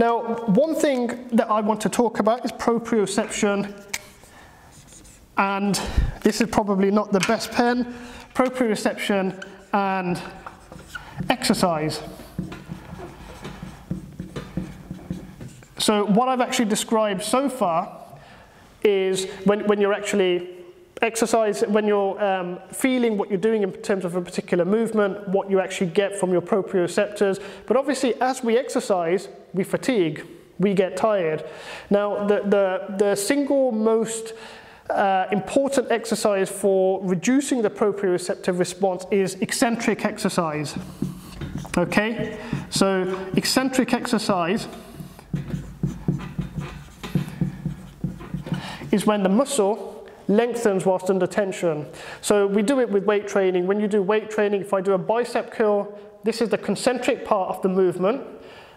Now, one thing that I want to talk about is proprioception, and this is probably not the best pen, proprioception and exercise. So what I've actually described so far is when you're actually exercising, when you're feeling what you're doing in terms of a particular movement, what you actually get from your proprioceptors. But obviously, as we exercise, we fatigue, we get tired. Now, the single most important exercise for reducing the proprioceptive response is eccentric exercise. Okay, so eccentric exercise is when the muscle lengthens whilst under tension. So we do it with weight training. When you do weight training, if I do a bicep curl, this is the concentric part of the movement.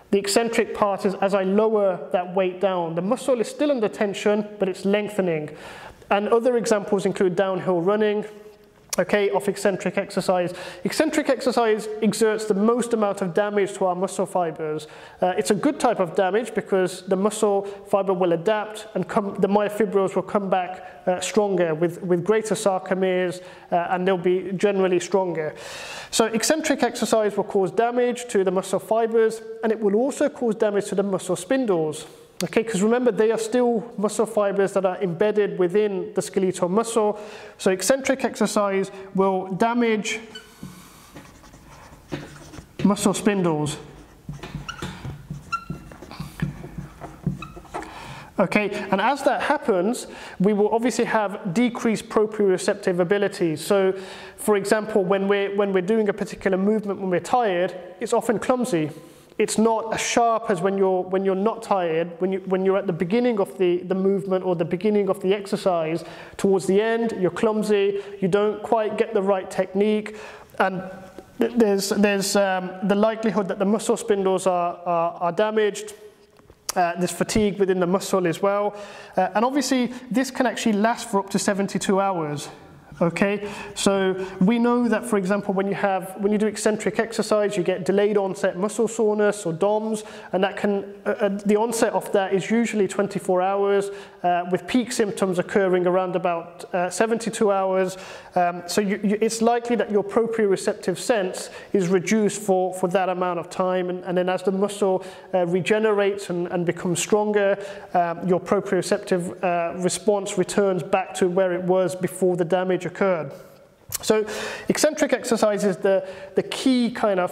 The eccentric part is as I lower that weight down. The muscle is still under tension, but it's lengthening. And other examples include downhill running, okay, of eccentric exercise. Eccentric exercise exerts the most amount of damage to our muscle fibers. It's a good type of damage because the muscle fiber will adapt and the myofibrils will come back stronger with greater sarcomeres, and they'll be generally stronger. So eccentric exercise will cause damage to the muscle fibers, and it will also cause damage to the muscle spindles. Okay, because remember, they are still muscle fibers that are embedded within the skeletal muscle. So eccentric exercise will damage muscle spindles. Okay, and as that happens, we will obviously have decreased proprioceptive ability. So, for example, when we're doing a particular movement when we're tired, it's often clumsy. It's not as sharp as when you're not tired, when you're at the beginning of the movement or the beginning of the exercise. Towards the end, you're clumsy, you don't quite get the right technique, and there's the likelihood that the muscle spindles are damaged. There's fatigue within the muscle as well. And obviously, this can actually last for up to 72 hours. Okay, so we know that, for example, when you do eccentric exercise, you get delayed onset muscle soreness, or DOMS, and that can the onset of that is usually 24 hours, with peak symptoms occurring around about 72 hours. So it's likely that your proprioceptive sense is reduced for that amount of time, and then as the muscle regenerates and becomes stronger, your proprioceptive response returns back to where it was before the damage occurred. So eccentric exercise is the key kind of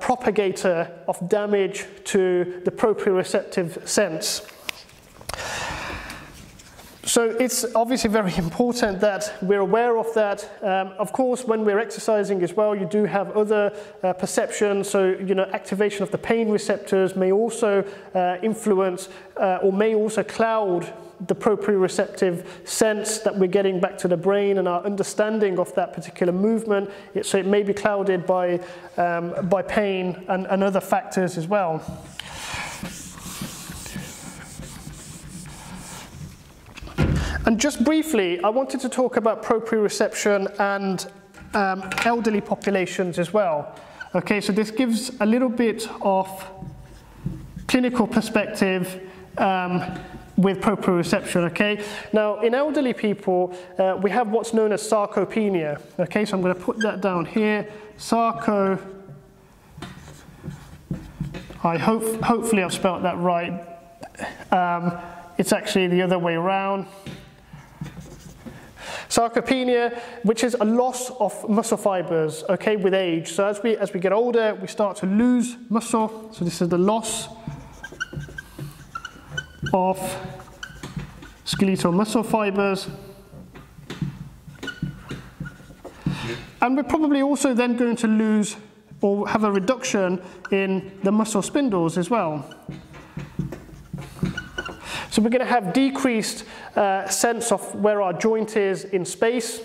propagator of damage to the proprioceptive sense. So it's obviously very important that we're aware of that. Of course, when we're exercising as well, you do have other perceptions. So, you know, activation of the pain receptors may also influence or may also cloud the proprioceptive sense that we're getting back to the brain and our understanding of that particular movement. So it may be clouded by pain and other factors as well. And just briefly, I wanted to talk about proprioception and elderly populations as well. Okay, so this gives a little bit of clinical perspective with proprioception, okay? Now, in elderly people, we have what's known as sarcopenia, okay? So I'm going to put that down here. Hopefully I've spelt that right. It's actually the other way around. Sarcopenia, which is a loss of muscle fibers, okay, with age. So as we get older, we start to lose muscle. So this is the loss of skeletal muscle fibers. And we're probably also then going to lose or have a reduction in the muscle spindles as well. So we're going to have decreased sense of where our joint is in space,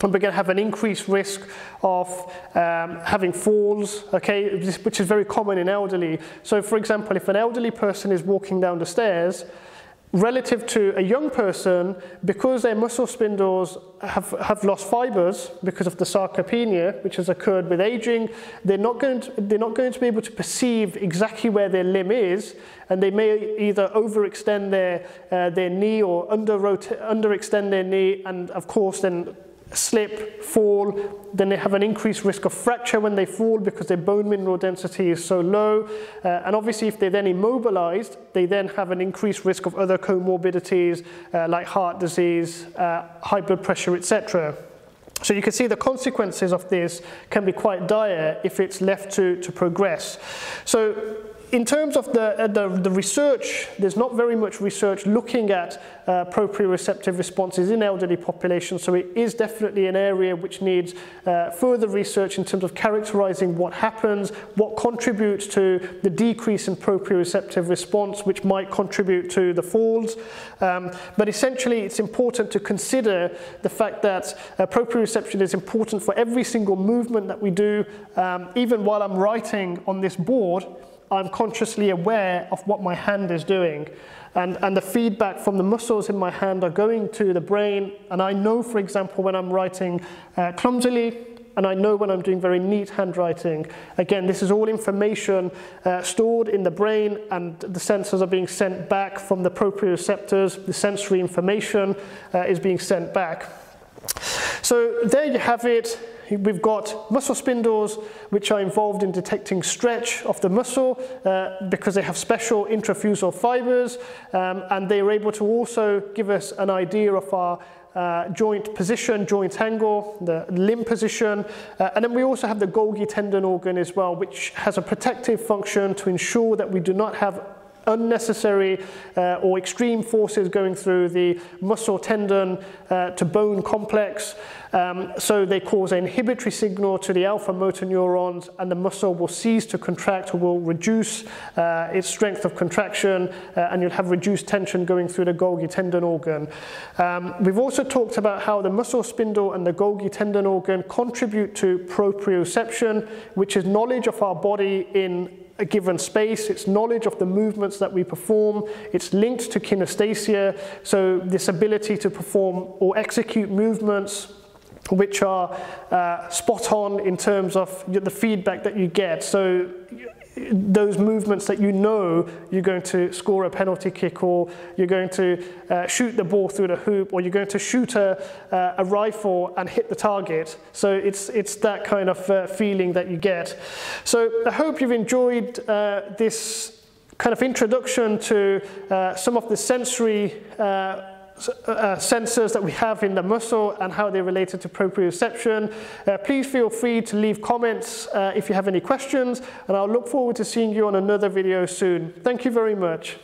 and we're going to have an increased risk of having falls, okay, which is very common in elderly. So, for example, if an elderly person is walking down the stairs relative to a young person, because their muscle spindles have lost fibers because of the sarcopenia, which has occurred with aging, they're not going to be able to perceive exactly where their limb is, and they may either overextend their knee or underextend their knee, and of course then slip, fall. Then they have an increased risk of fracture when they fall because their bone mineral density is so low, and obviously if they're then immobilized, they then have an increased risk of other comorbidities like heart disease, high blood pressure, etc. So you can see the consequences of this can be quite dire if it's left to progress. So in terms of the research, there's not very much research looking at proprioceptive responses in elderly populations, so it is definitely an area which needs further research in terms of characterizing what happens, what contributes to the decrease in proprioceptive response, which might contribute to the falls. But essentially, it's important to consider the fact that proprioception is important for every single movement that we do. Even while I'm writing on this board, I'm consciously aware of what my hand is doing, and the feedback from the muscles in my hand are going to the brain, and I know, for example, when I'm writing clumsily, and I know when I'm doing very neat handwriting. Again, this is all information stored in the brain, and the sensors are being sent back from the proprioceptors. The sensory information is being sent back. So there you have it. We've got muscle spindles, which are involved in detecting stretch of the muscle because they have special intrafusal fibers, and they are able to also give us an idea of our joint position, joint angle, the limb position, and then we also have the Golgi tendon organ as well, which has a protective function to ensure that we do not have unnecessary or extreme forces going through the muscle tendon to bone complex. So they cause an inhibitory signal to the alpha motor neurons, and the muscle will cease to contract or will reduce its strength of contraction, and you'll have reduced tension going through the Golgi tendon organ. We've also talked about how the muscle spindle and the Golgi tendon organ contribute to proprioception, which is knowledge of our body in a given space. It's knowledge of the movements that we perform. It's linked to kinesthesia, so this ability to perform or execute movements which are spot on in terms of the feedback that you get. So those movements that you know you're going to score a penalty kick, or you're going to shoot the ball through the hoop, or you're going to shoot a rifle and hit the target. So it's that kind of feeling that you get. So I hope you've enjoyed this kind of introduction to some of the sensory sensors that we have in the muscle and how they're related to proprioception. Please feel free to leave comments if you have any questions, and I'll look forward to seeing you on another video soon. Thank you very much.